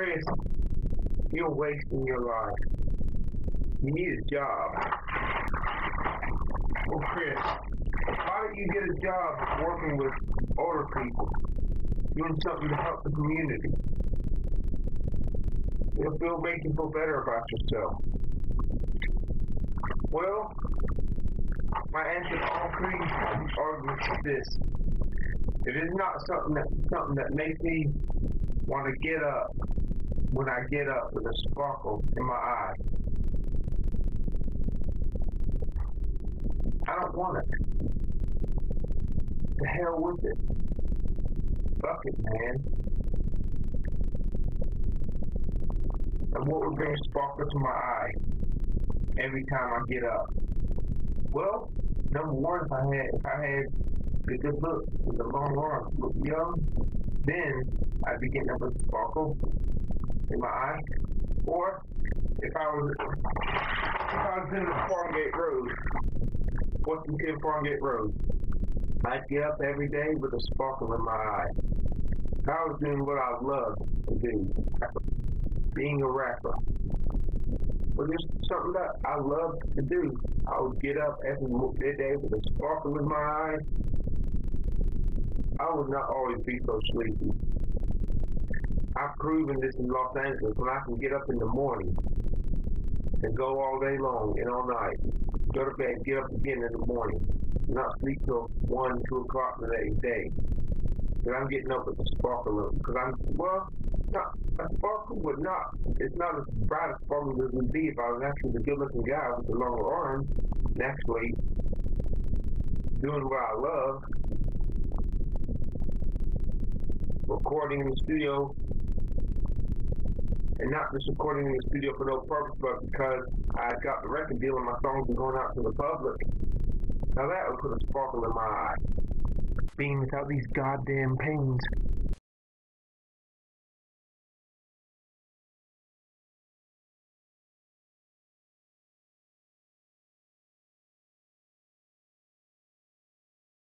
Chris, you're wasting your life. You need a job. Well, Chris, why don't you get a job working with older people, doing something to help the community? It'll make you feel better about yourself. Well, my answer to all three arguments is this: it is not something that makes me want to get up when I get up with a sparkle in my eye. I don't want it. The hell with it. Fuck it, man. And what would bring a sparkle to my eye every time I get up? Well, number one, if I had the good look with the long arms, look young, then I'd be getting up with a sparkle in my eye. Or if I was in the Farmgate Road, Washington Farmgate Road, I'd get up every day with a sparkle in my eye. If I was doing what I love to do, being a rapper, or just something that I love to do, I would get up every day with a sparkle in my eye. I would not always be so sleepy. I've proven this in Los Angeles when I can get up in the morning and go all day long and all night. Go to bed, get up again in the morning, not sleep till 1, 2 o'clock the next day. But I'm getting up with a sparkle because it's not as bright a sparkle as it would be if I was actually the good-looking guy with the longer arms and actually doing what I love, recording in the studio, and not just recording in the studio for no purpose, but because I got the record deal and my songs are going out to the public. Now that would put a sparkle in my eye. Being without these goddamn pains